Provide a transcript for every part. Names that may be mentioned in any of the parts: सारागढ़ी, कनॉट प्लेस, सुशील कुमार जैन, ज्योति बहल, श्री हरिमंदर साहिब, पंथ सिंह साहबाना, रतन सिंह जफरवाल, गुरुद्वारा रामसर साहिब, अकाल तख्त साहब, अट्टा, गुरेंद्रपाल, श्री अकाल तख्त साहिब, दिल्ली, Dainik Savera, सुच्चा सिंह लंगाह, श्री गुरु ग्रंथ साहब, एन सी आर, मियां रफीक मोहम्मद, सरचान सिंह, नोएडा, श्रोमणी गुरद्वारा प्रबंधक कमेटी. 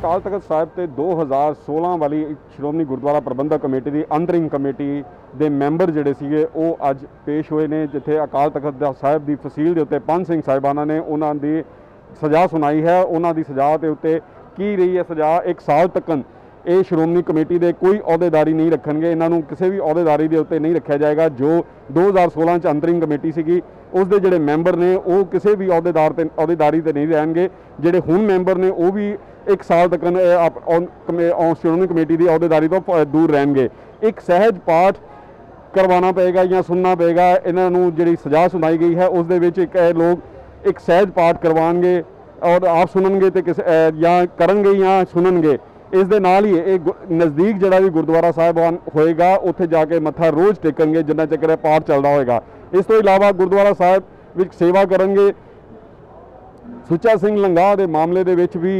अकाल तख्त साहब ते 2016 वाली श्रोमणी गुरद्वारा प्रबंधक कमेटी की अंतरिंग कमेटी के मैंबर जोड़े थे वो अज पेश हुए हैं, जिथे अकाल तख्त साहब की फसील के उत्ते पंथ सिंह साहबाना ने उन्होंने सज़ा सुनाई है। उन्होंने सज़ा के उत्ते की रही है सज़ा 1 साल तकन ये श्रोमणी कमेटी के कोई अहुदेदारी नहीं रखेंगे, इन्हों किसी भी अहुदेदारी के उत्ते नहीं रखा जाएगा। जो 2016 च अंतरिंग कमेटी सी उसके जोड़े मैंबर ने वो किसी भी अहुदेदारी नहीं रहेंगे। जोड़े हुण मैंबर ने वो भी 1 साल तक श्रोमणी कमेटी की अहुदेदारी तो दूर रहेंगे। एक सहज पाठ करवाना पेगा या सुनना पेगा, इन्हों जी सज़ा सुनाई गई है उसके लोग एक सहज पाठ करवाएंगे और आप सुननगे तो किस या करेंगे या सुननगे। इस दे नाल ही एक नज़दीक जिहड़ा भी गुरुद्वारा साहिबान होएगा उत्थे जाके मत्था रोज़ टेकणगे जिन्ना चक्कर पाठ चलदा होएगा। इस तो इलावा गुरुद्वारा साहिब विच सेवा करेंगे। सुच्चा सिंह लंगाह के मामले दे विच भी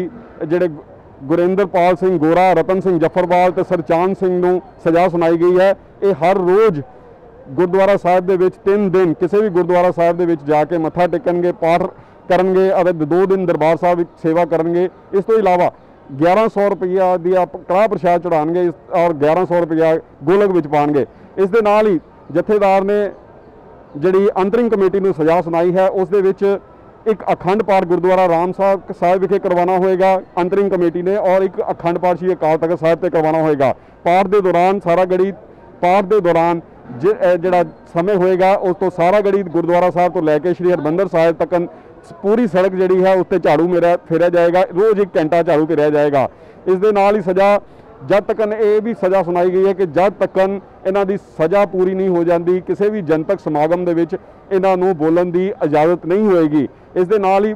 जिहड़े गुरेंद्रपाल सिंह गोरा, रतन सिंह जफरवाल ते सरचान सिंह नूं सज़ा सुनाई गई है। ये हर रोज़ गुरुद्वारा साहिब दे विच 3 दिन किसी भी गुरुद्वारा साहिब दे विच जाके मत्था टेकणगे, पाठ करनगे और 2 दिन दरबार साहिब विच सेवा करनगे। इस तो इलावा 1100 रुपया दिया कड़ा प्रशाद चढ़ाएंगे और 1100 रुपया गोलक विच पाएंगे। इस दे नाल ही जथेदार ने जिहड़ी अंतरिंग कमेटी नूं सज़ा सुनाई है उस दे विच एक अखंड पाठ गुरुद्वारा रामसर साहिब विखे करवाना होएगा अंतरिंग कमेटी ने, और एक अखंड पाठ श्री अकाल तख्त साहिब ते करवाना होएगा। पाठ के दौरान सारागढ़ी पाठ के दौरान जिहड़ा समय होएगा उस तो सारागढ़ी गुरुद्वारा साहिब तो लैके श्री हरिमंदर साहिब तकन पूरी सड़क जिहड़ी है उत्ते झाड़ू मेरा फेरा जाएगा, रोज़ 1 घंटा झाड़ू फेरा जाएगा। इस दे नाल ही सज़ा जद तकन ये भी सज़ा सुनाई गई है कि जद तकन इन्हां दी सज़ा पूरी नहीं हो जाती किसी भी जनतक समागम दे विच इन्हां नूं बोलन की इजाज़त नहीं होएगी। इस दे नाल ही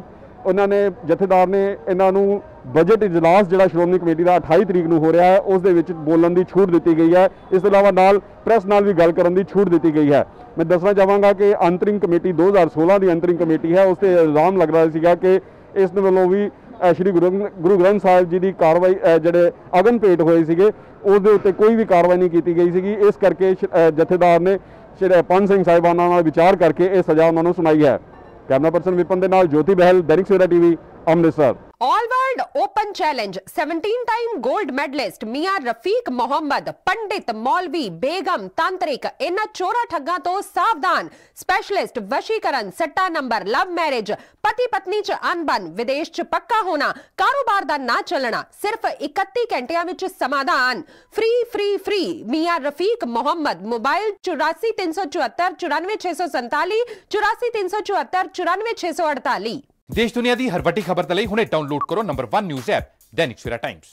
उन्होंने जथेदार ने इन्हां नूं बजट इजलास जिहड़ा श्रोमणी कमेटी का 28 तरीक नूं हो रहा है उस दे विच बोलन की छूट दी गई है। इस अलावा नाल प्रेस नाल भी गल करन दी छूट दी गई है। मैं दसना चाहांगा कि अंतरिंग कमेटी 2016 की अंतरिंग कमेटी है उससे इल्जाम लग रहा है कि इस वालों भी श्री गुरु ग्रंथ साहब जी की कार्रवाई जोड़े अगन भेंट होए थे उसके उत्ते कोई भी कार्रवाई नहीं की गई थी। इस करके जथेदार ने पंथ सिंह साहिबाना नाल विचार करके यह सज़ा उन्होंने सुनाई है। कैमरा पर्सन विपिन के नाल ज्योति बहल, Dainik Savera TV, Amritsar. All world open challenge 17 time gold medalist मियां रफीक मोहम्मद, पंडित मौलवी बेगम तांत्रिक इन्हां चोरा ठग्गां तो सावधान। स्पेशलिस्ट वशीकरण, सट्टा नंबर, लव मैरिज, पति पत्नी च अनबन, विदेश च पक्का होना, कारोबार दा ना चलना, सिर्फ 31 घंटियां विच समाधान। फ्री फ्री फ्री मियां रफीक मोहम्मद। मोबाइल 84 374 94647, 84 374 94648। देश दुनिया दी हर वड्डी खबर तले हुणे डाउनलोड करो number 1 news app Dainik Savera times.